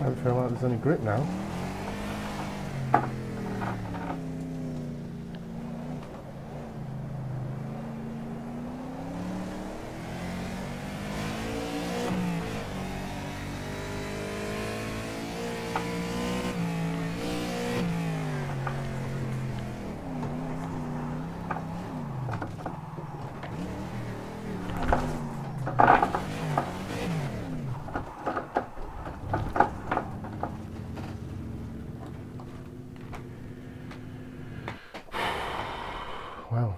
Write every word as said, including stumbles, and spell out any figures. Don't feel like there's any grip now. Wow.